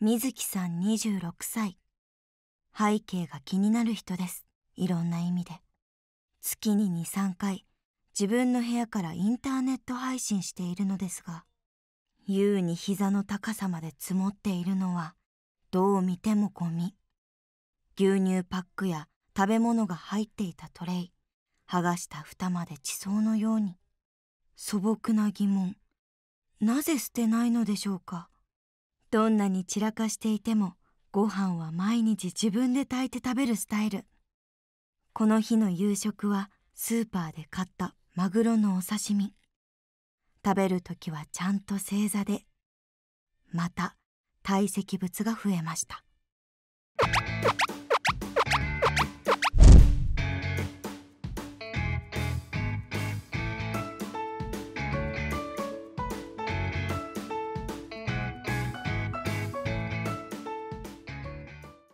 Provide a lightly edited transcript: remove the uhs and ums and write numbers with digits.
水木さん26歳。背景が気になる人です。いろんな意味で。月に 2,3 回自分の部屋からインターネット配信しているのですが、優に膝の高さまで積もっているのはどう見てもゴミ。牛乳パックや食べ物が入っていたトレイ、剥がした蓋まで地層のように。素朴な疑問。なぜ捨てないのでしょうか。どんなに散らかしていてもご飯は毎日自分で炊いて食べるスタイル。この日の夕食はスーパーで買ったマグロのお刺身。食べる時はちゃんと正座で。また堆積物が増えました。